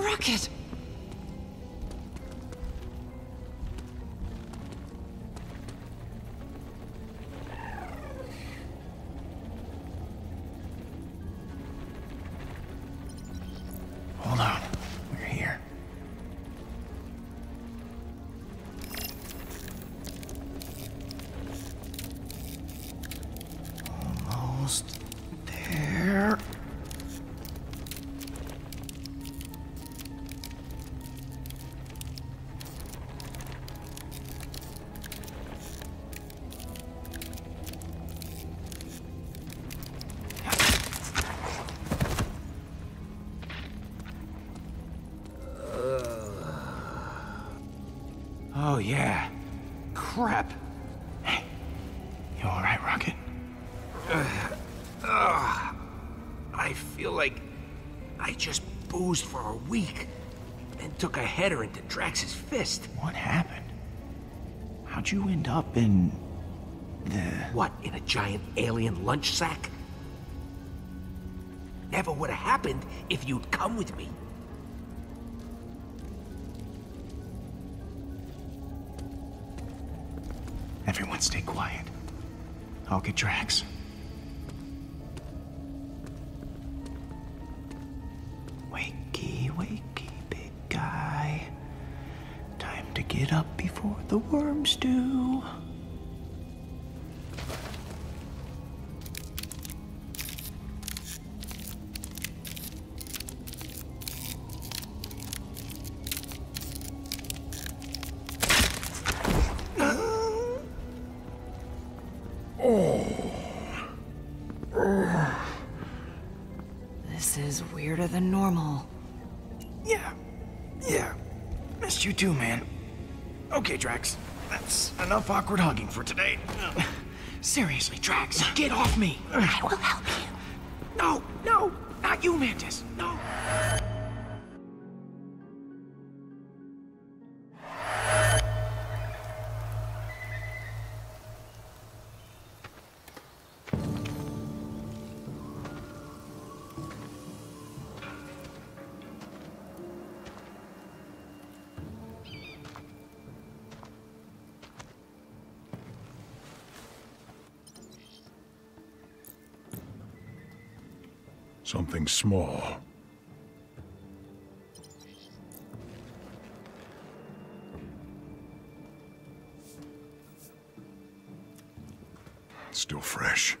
Rocket! Hold on. We're here. Almost there. Oh, yeah. Crap. Hey, you all right, Rocket? I feel like I just boozed for a week, then took a header into Drax's fist. What happened? How'd you end up in the... What, in a giant alien lunch sack? Never would have happened if you'd come with me. Everyone stay quiet. I'll get Drax. Wakey, wakey, big guy. Time to get up before the worms do. This is weirder than normal. Yeah. Missed you too, man. Okay, Drax. That's enough awkward hugging for today. Seriously, Drax, get off me. I will help you. No, not you, Mantis. No. Something small. Still fresh.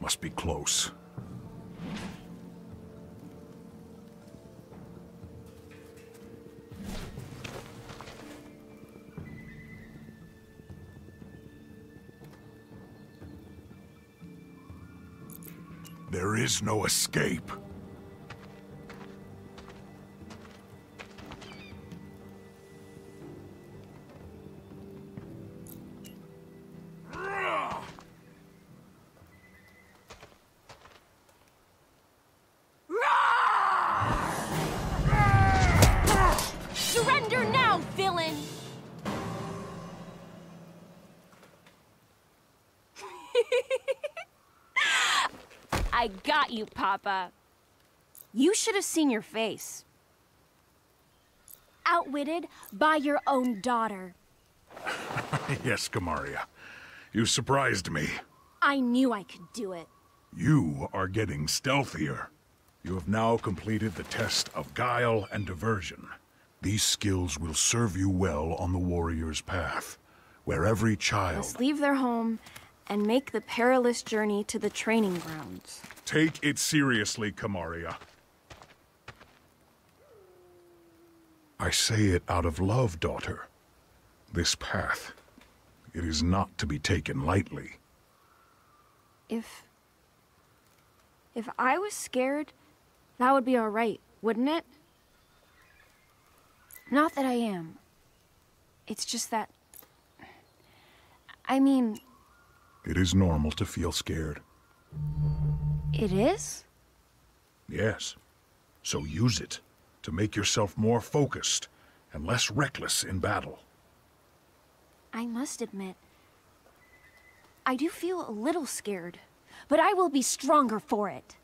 Must be close. There is no escape. Surrender now, villain! I got you, Papa. You should have seen your face. Outwitted by your own daughter. Yes, Kamaria. You surprised me. I knew I could do it. You are getting stealthier. You have now completed the test of guile and diversion. These skills will serve you well on the warrior's path, where every child... Must leave their home and make the perilous journey to the training grounds. Take it seriously, Kamaria. I say it out of love, daughter. This path, it is not to be taken lightly. If I was scared, that would be all right, wouldn't it? Not that I am. It's just that... I mean... It is normal to feel scared. It is? Yes. So use it to make yourself more focused and less reckless in battle. I must admit, I do feel a little scared, but I will be stronger for it.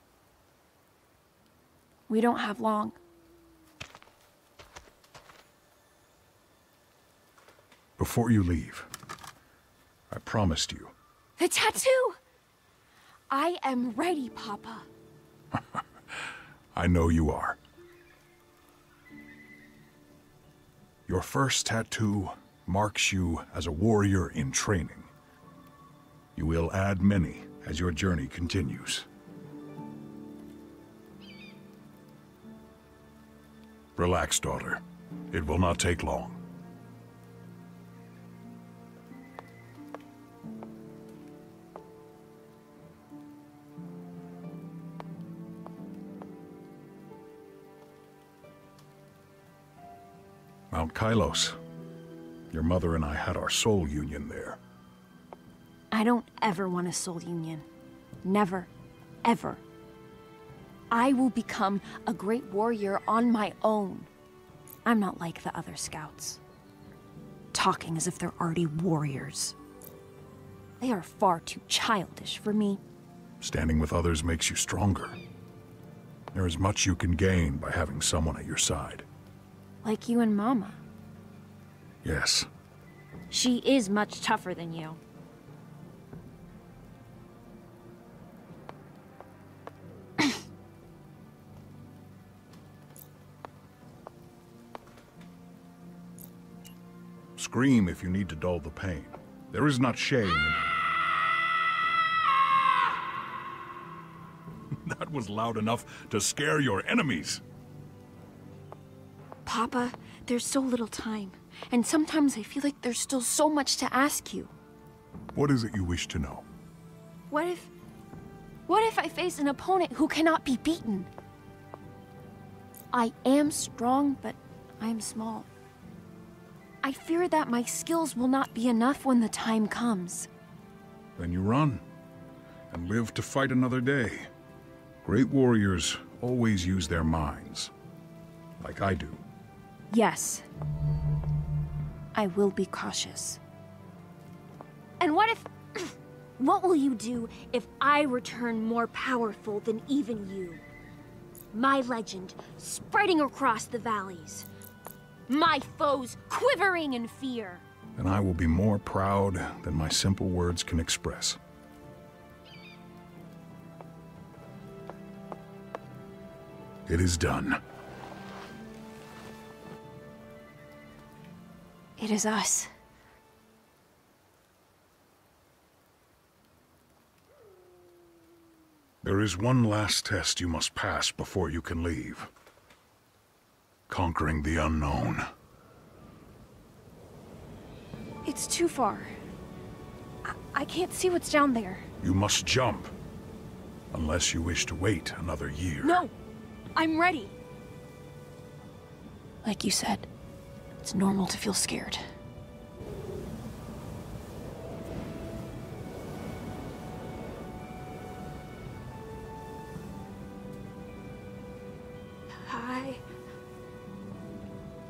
We don't have long. before you leave. I promised you. The tattoo! I am ready, Papa. I know you are. Your first tattoo marks you as a warrior in training. You will add many as your journey continues. Relax, daughter. It will not take long. Mount Kylos. Your mother and I had our soul union there. I don't ever want a soul union. Never. Ever. I will become a great warrior on my own. I'm not like the other scouts. Talking as if they're already warriors. They are far too childish for me. Standing with others makes you stronger. There is much you can gain by having someone at your side. Like you and Mama. Yes. She is much tougher than you. Scream if you need to dull the pain. There is not shame in... That was loud enough to scare your enemies. Papa, there's so little time. And sometimes I feel like there's still so much to ask you. What is it you wish to know? What if I face an opponent who cannot be beaten? I am strong, but I am small. I fear that my skills will not be enough when the time comes. Then you run, and live to fight another day. Great warriors always use their minds, like I do. Yes. I will be cautious. And what will you do if I return more powerful than even you? My legend spreading across the valleys. My foes quivering in fear. Then I will be more proud than my simple words can express. It is done. It is us. There is one last test you must pass before you can leave. Conquering the unknown. It's too far. I can't see what's down there. You must jump. Unless you wish to wait another year. No! I'm ready! Like you said. It's normal to feel scared.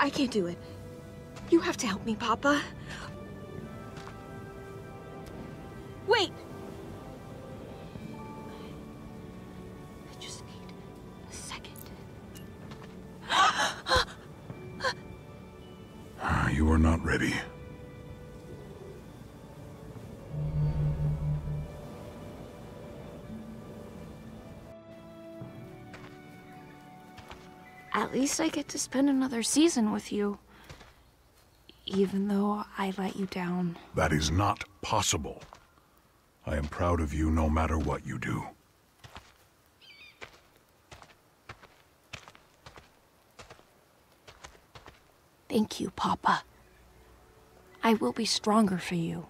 I can't do it. You have to help me, Papa. Wait! I just need a second. You are not ready. At least I get to spend another season with you, even though I let you down. That is not possible. I am proud of you no matter what you do. Thank you, Papa. I will be stronger for you.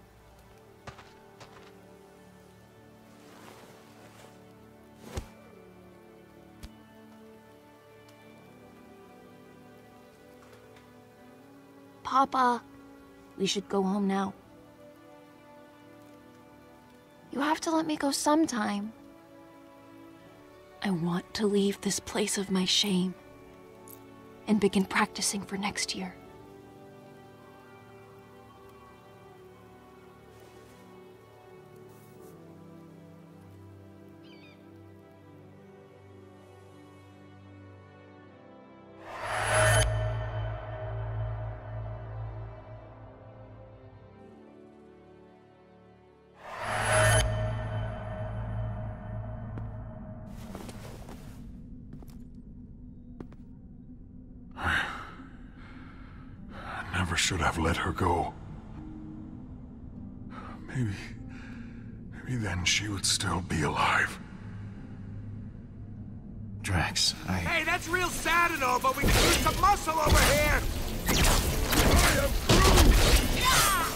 Papa, we should go home now. You have to let me go sometime. I want to leave this place of my shame and begin practicing for next year. should have let her go. Maybe then she would still be alive. Drax, Hey, that's real sad and all, but we can use some muscle over here! I am Groot! Yeah!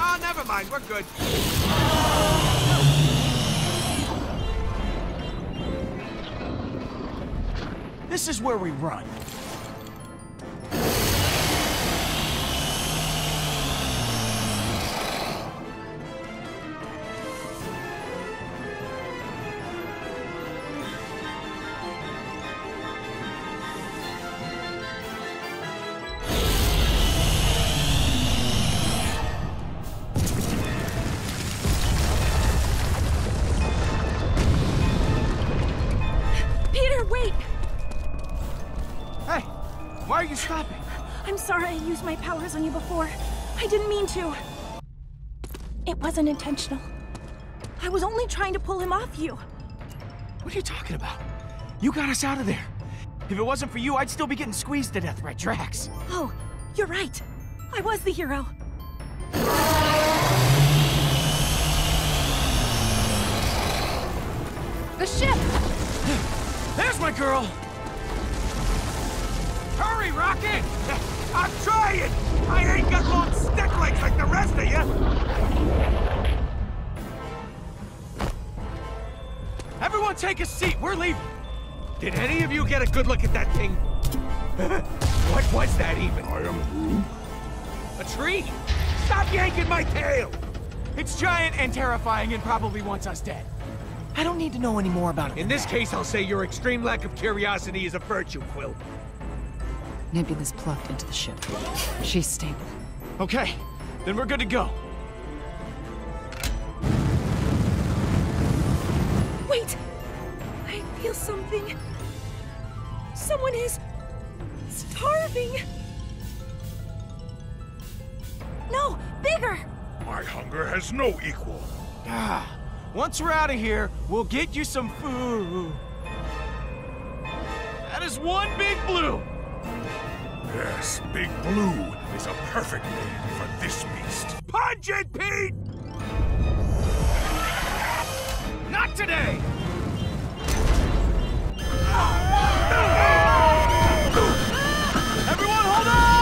Oh, never mind, we're good. This is where we run. Stopping. I'm sorry I used my powers on you before. I didn't mean to. It wasn't intentional. I was only trying to pull him off you. What are you talking about? You got us out of there. If it wasn't for you, I'd still be getting squeezed to death by Drax. Oh, you're right. I was the hero. The ship! There's my girl! Hurry, Rocket! I'm trying! I ain't got long stick legs like the rest of you! Everyone take a seat, we're leaving! Did any of you get a good look at that thing? What was that even? I am Groot. A tree? Stop yanking my tail! It's giant and terrifying and probably wants us dead. I don't need to know any more about it. In this case, I'll say your extreme lack of curiosity is a virtue, Quill. Nebula's plugged into the ship. She's stable. Okay, then we're good to go. Wait! I feel something. Someone is starving. No, bigger! My hunger has no equal. Ah, once we're out of here, we'll get you some food. That is one big blue. Yes, Big Blue is a perfect name for this beast. Punch it, Pete! Not today! Everyone, hold on!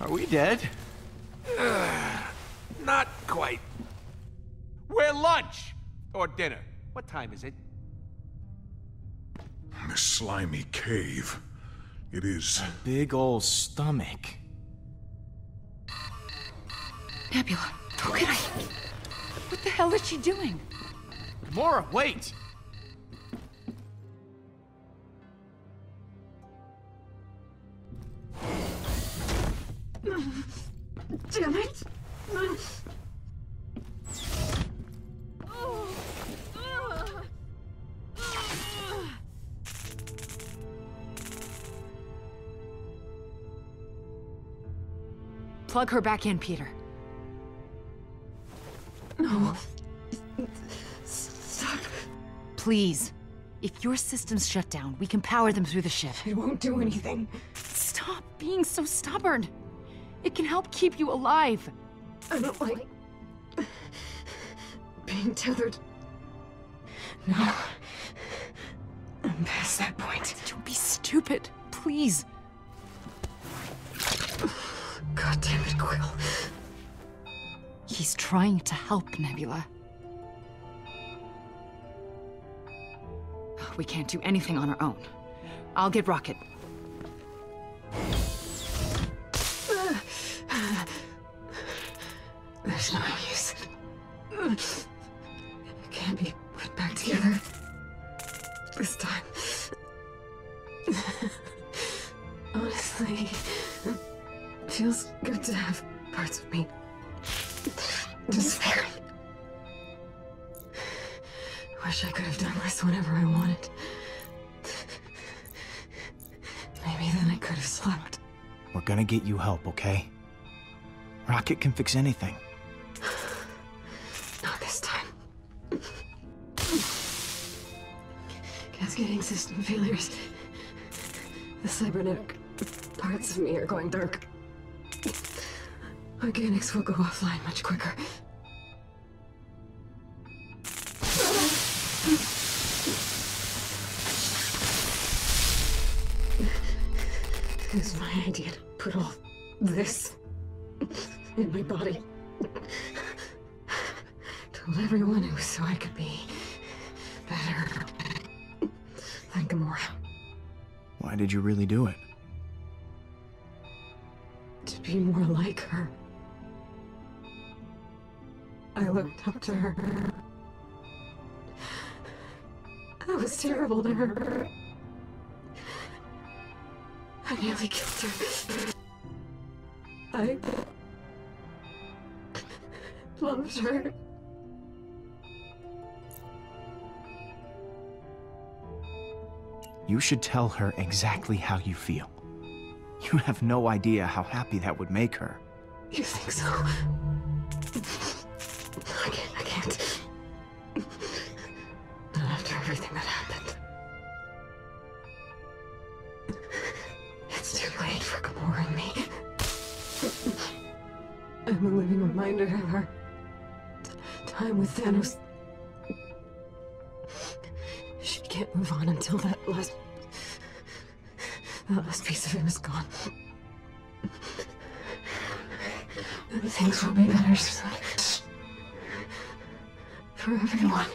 Are we dead? Not quite. We're lunch! Or dinner. What time is it? This slimy cave. It is... a big old stomach. Nebula, how could I... What the hell is she doing? Gamora, wait! Damn it! Plug her back in, Peter. No. Stop. Please. If your system's shut down, we can power them through the ship. It won't do anything. Stop being so stubborn. It can help keep you alive. I don't like being tethered. No. I'm past that point. Don't be stupid, please. God damn it, Quill. He's trying to help, Nebula. We can't do anything on our own. I'll get Rocket. There's no use. It can't be put back together. This time. Honestly, it feels good to have parts of me. Just wanted. Maybe then I could have slept. We're gonna get you help, okay? Rocket can fix anything. Not this time. Cascading system failures. The cybernetic parts of me are going dark. Organics will go offline much quicker. It was my idea to put all this in my body. Told everyone it was so I could be better than Gamora. Why did you really do it? To be more like her. I looked up to her. I was terrible to her. I nearly killed her. I loved her. You should tell her exactly how you feel. You have no idea how happy that would make her. You think so? I can't. Not after everything that happened. It's too late for Gamora and me. I'm a living reminder of her time with Thanos. She can't move on until that last piece of him is gone. And things will be better soon. For everyone.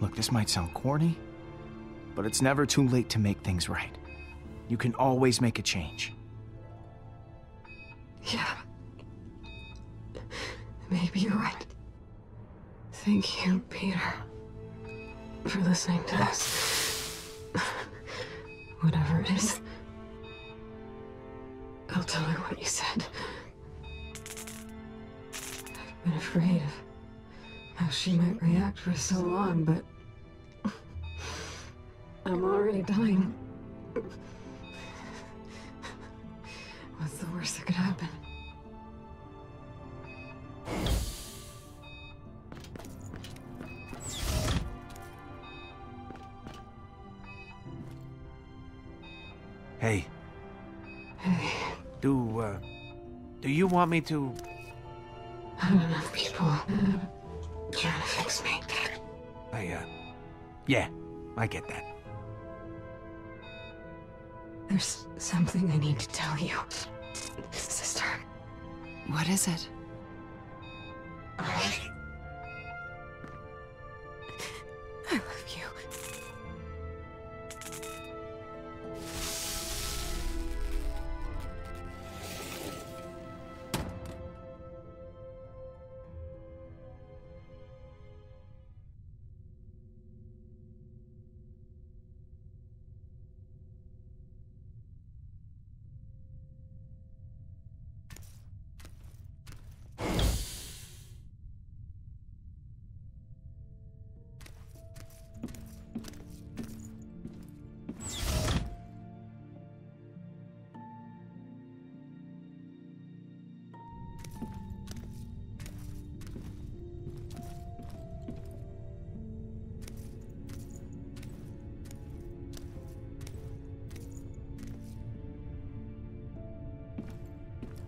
Look, this might sound corny, but it's never too late to make things right. You can always make a change. Yeah. Maybe you're right. Thank you, Peter, for listening to this. Whatever it is, I'll tell her what you said. I've been afraid of how she might react for so long, but I'm already dying. What's the worst that could happen? Hey. Hey. Do you want me to... I don't know if people... trying to fix me. Yeah, I get that. There's something I need to tell you, sister. What is it? I love you.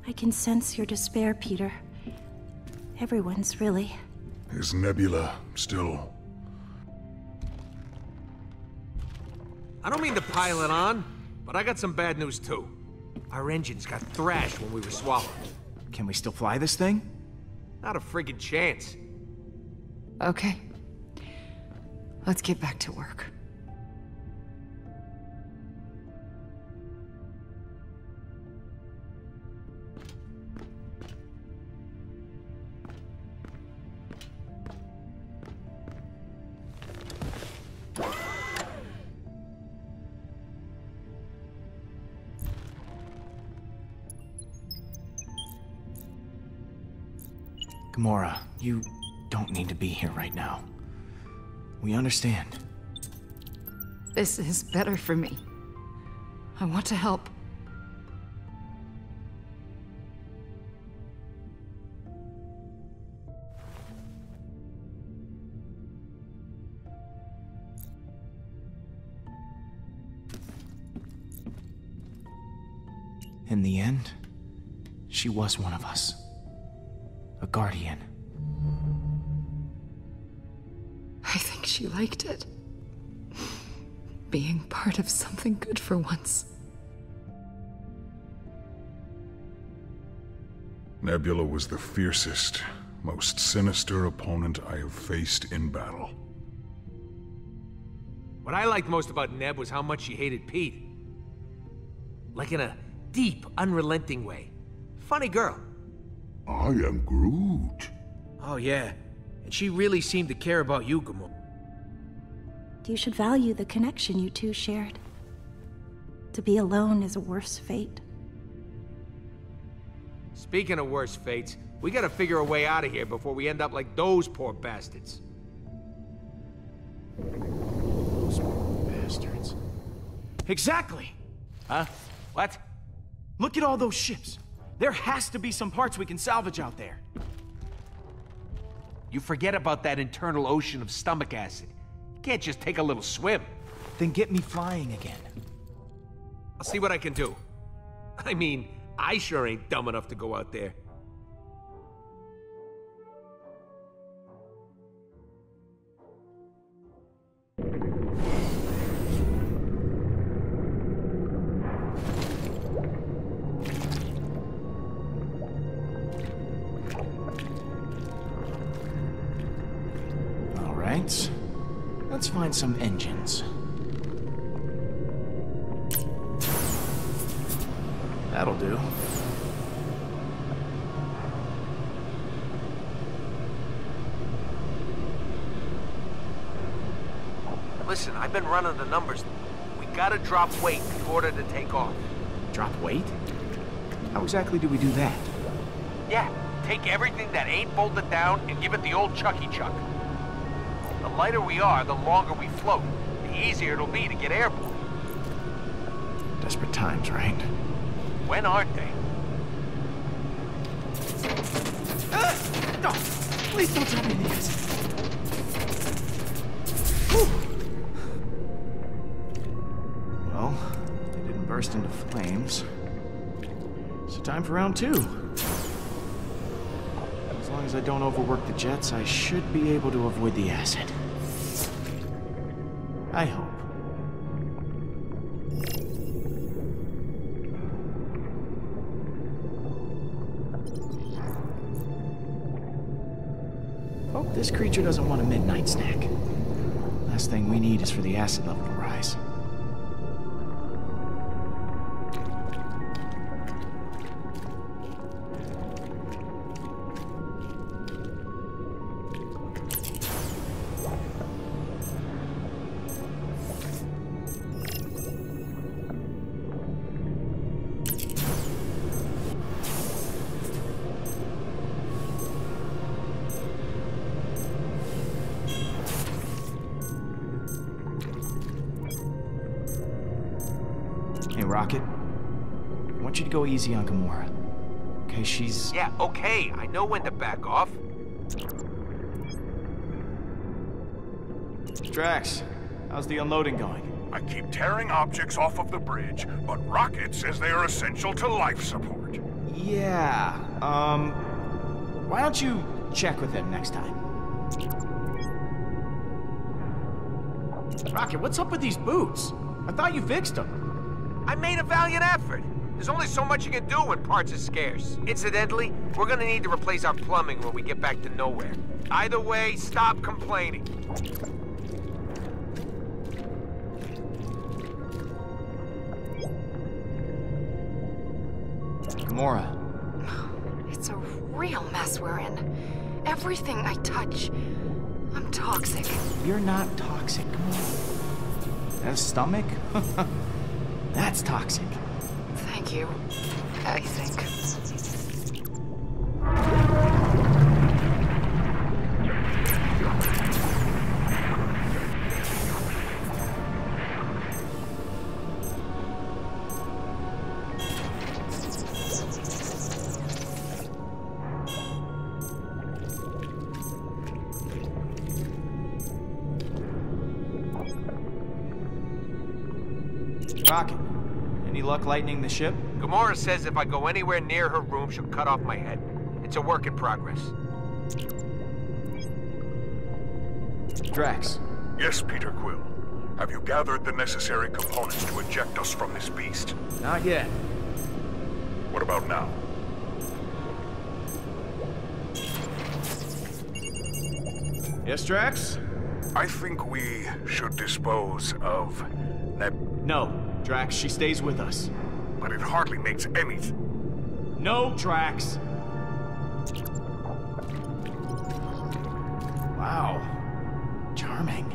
I can sense your despair, Peter. Everyone's, really. Is Nebula still? I don't mean to pile it on, but I got some bad news too. Our engines got thrashed when we were swallowed. Can we still fly this thing? Not a friggin' chance. Okay. Let's get back to work. Gamora, you don't need to be here right now. We understand. This is better for me. I want to help. In the end, she was one of us. A guardian. I think she liked it. Being part of something good for once. Nebula was the fiercest, most sinister opponent I have faced in battle. What I liked most about Neb was how much she hated Pete. Like in a deep, unrelenting way. Funny girl. I am Groot. Oh yeah, and she really seemed to care about you, Gamora. You should value the connection you two shared. To be alone is a worse fate. Speaking of worse fates, we gotta figure a way out of here before we end up like those poor bastards. Those poor bastards. Exactly! Huh? What? Look at all those ships. There has to be some parts we can salvage out there. You forget about that internal ocean of stomach acid. You can't just take a little swim. Then get me flying again. I'll see what I can do. I mean, I sure ain't dumb enough to go out there. Let's find some engines. That'll do. Listen, I've been running the numbers. We gotta drop weight in order to take off. Drop weight? How exactly do we do that? Yeah, take everything that ain't bolted down and give it the old Chucky Chuck. The lighter we are, the longer we float, the easier it'll be to get airborne. Desperate times, right? When aren't they? No! Please don't tell me these. Well, they didn't burst into flames. So time for round two. As long as I don't overwork the jets, I should be able to avoid the acid. I hope. Hope this creature doesn't want a midnight snack. Last thing we need is for the acid level to rise. Rocket, I want you to go easy on Gamora. Okay, she's... Yeah, okay. I know when to back off. Drax, how's the unloading going? I keep tearing objects off of the bridge, but Rocket says they are essential to life support. Yeah, why don't you check with him next time? Rocket, what's up with these boots? I thought you fixed them. I made a valiant effort. There's only so much you can do when parts are scarce. Incidentally, we're gonna need to replace our plumbing when we get back to nowhere. Either way, stop complaining. Gamora. It's a real mess we're in. Everything I touch, I'm toxic. You're not toxic, Gamora. That stomach? That's toxic. Thank you, I think. Rocket, any luck lightening the ship? Gamora says if I go anywhere near her room, she'll cut off my head. It's a work in progress. Drax. Yes, Peter Quill. Have you gathered the necessary components to eject us from this beast? Not yet. What about now? Yes, Drax? I think we should dispose of No, Drax, she stays with us. But it hardly makes any... No, Drax! Wow. Charming.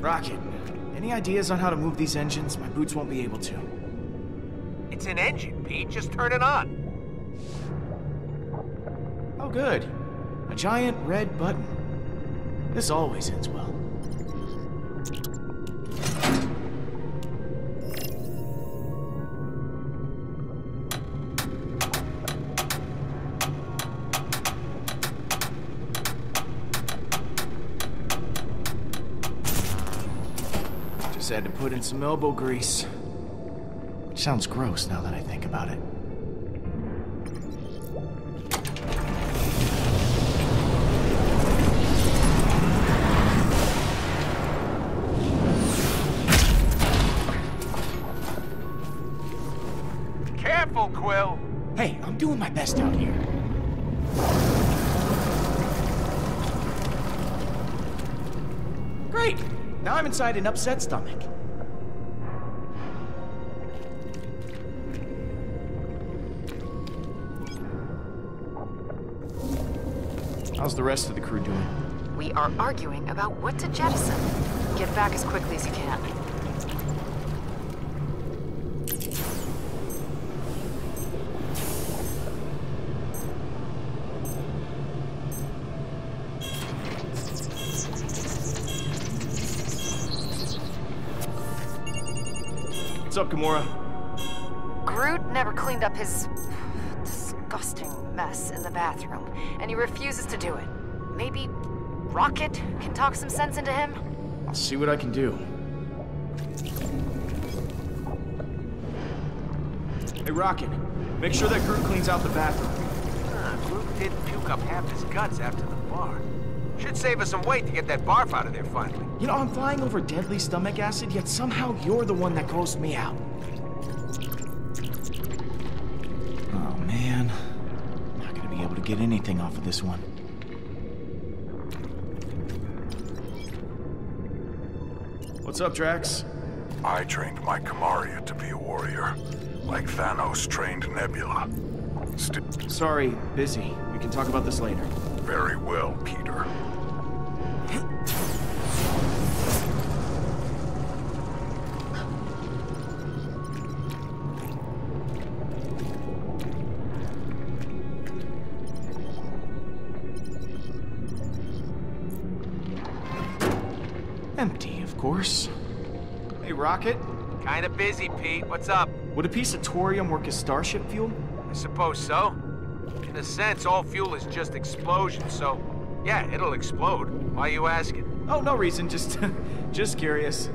Rocket, any ideas on how to move these engines? My boots won't be able to. It's an engine, Pete. Just turn it on. Oh, good. A giant red button. This always ends well. Just had to put in some elbow grease. Sounds gross now that I think about it. Careful, Quill! Hey, I'm doing my best out here. Great! Now I'm inside an upset stomach. How's the rest of the crew doing? We are arguing about what to jettison. Get back as quickly as you can. What's up, Gamora? Groot never cleaned up his... disgusting mess in the bathroom, and he refuses to do it. Maybe Rocket can talk some sense into him? I'll see what I can do. Hey, Rocket, make sure that Groot cleans out the bathroom. Groot didn't puke up half his guts after the bar. Should save us some weight to get that barf out of there finally. You know, I'm flying over deadly stomach acid, yet somehow you're the one that grossed me out. Get anything off of this one. What's up, Drax? I trained my Kamaria to be a warrior, like Thanos trained Nebula. Sorry, busy. We can talk about this later. Very well, Peter. Empty, of course. Hey, Rocket. Kinda busy, Pete. What's up? Would a piece of thorium work as starship fuel? I suppose so. In a sense, all fuel is just explosion, so... yeah, it'll explode. Why are you asking? Oh, no reason. Just... just curious.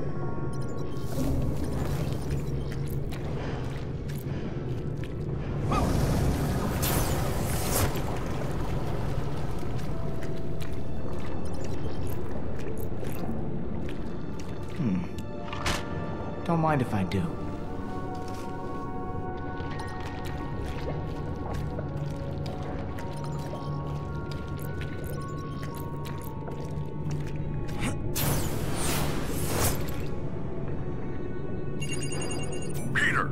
Don't mind if I do. Peter,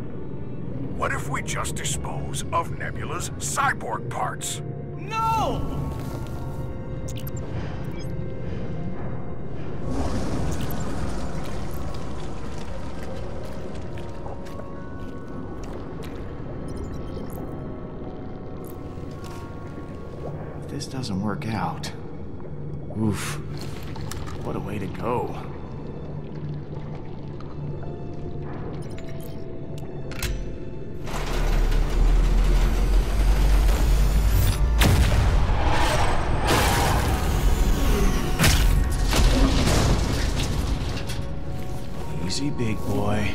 what if we just dispose of Nebula's cyborg parts? No! This doesn't work out. Oof. What a way to go. big boy.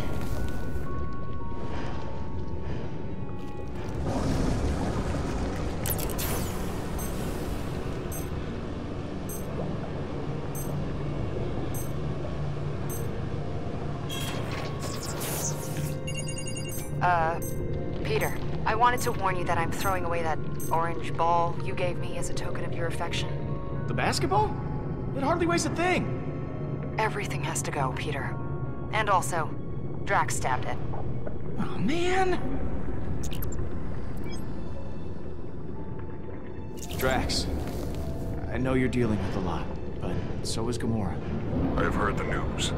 Peter, I wanted to warn you that I'm throwing away that orange ball you gave me as a token of your affection. The basketball? It hardly weighs a thing. Everything has to go, Peter. And also, Drax stabbed it. Oh, man! Drax, I know you're dealing with a lot, but so is Gamora. I have heard the news.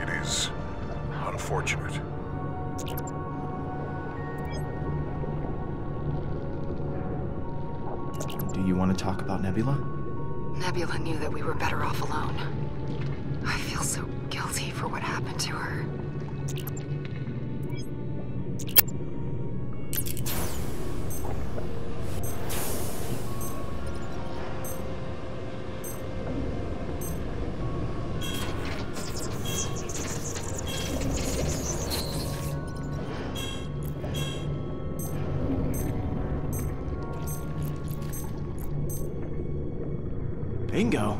It is unfortunate. Do you want to talk about Nebula? Nebula knew that we were better off alone. I feel so guilty for what happened to her. Bingo.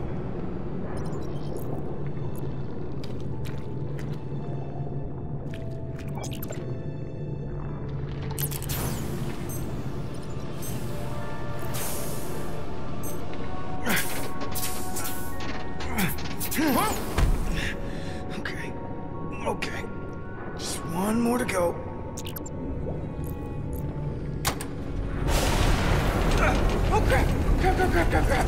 Okay. Just one more to go. Oh, crap! Crap!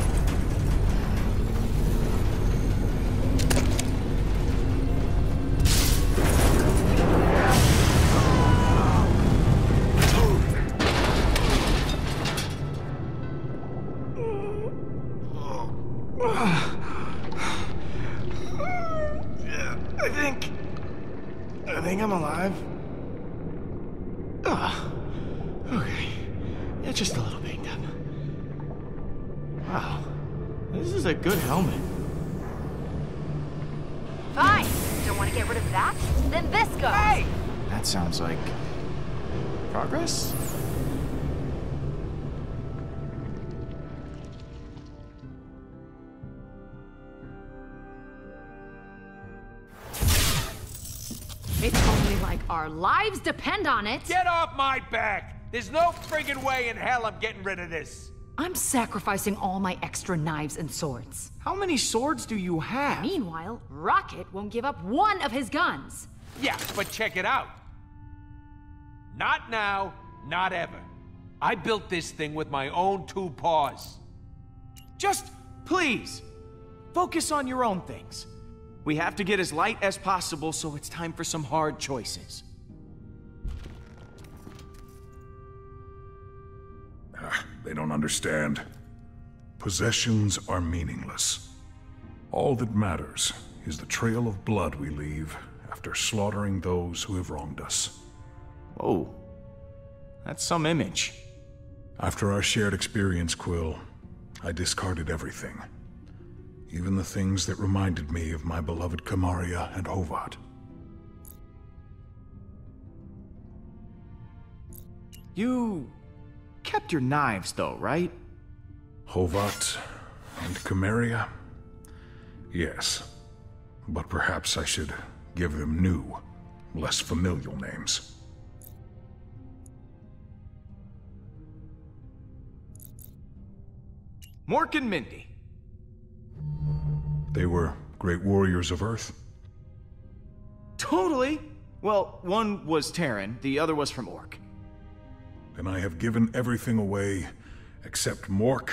I think I'm alive. Ah, okay. Yeah, just a little banged up. Wow, this is a good helmet. Fine. Don't want to get rid of that? Then this goes. Hey! That sounds like progress. It's only like our lives depend on it. Get off my back! There's no friggin' way in hell I'm getting rid of this. I'm sacrificing all my extra knives and swords. How many swords do you have? Meanwhile, Rocket won't give up one of his guns. Yeah, but check it out. Not now, not ever. I built this thing with my own two paws. Just please, focus on your own things. We have to get as light as possible, so it's time for some hard choices. They don't understand. Possessions are meaningless. All that matters is the trail of blood we leave after slaughtering those who have wronged us. Whoa. That's some image. After our shared experience, Quill, I discarded everything. Even the things that reminded me of my beloved Kamaria and Hovat. You kept your knives, though, right? Hovat and Kamaria? Yes. But perhaps I should give them new, less familial names. Mork and Mindy. They were great warriors of Earth? Totally! Well, one was Terran, the other was from Orc. Then I have given everything away except Mork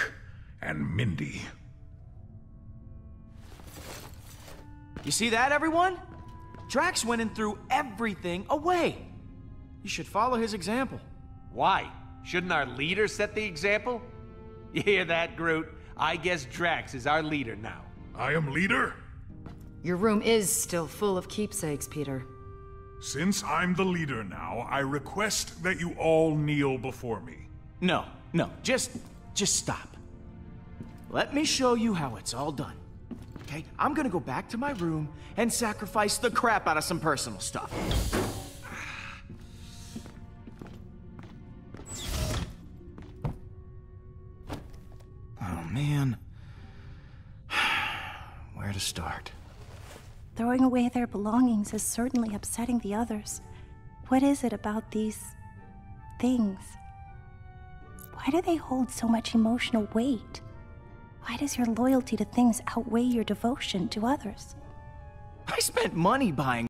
and Mindy. You see that, everyone? Drax went and threw everything away. You should follow his example. Why? Shouldn't our leader set the example? You hear that, Groot? I guess Drax is our leader now. I am leader? Your room is still full of keepsakes, Peter. Since I'm the leader now, I request that you all kneel before me. No, just stop. Let me show you how it's all done. okay? I'm gonna go back to my room and sacrifice the crap out of some personal stuff. Oh, man. Where to start? Throwing away their belongings is certainly upsetting the others. What is it about these things? Why do they hold so much emotional weight? Why does your loyalty to things outweigh your devotion to others? I spent money buying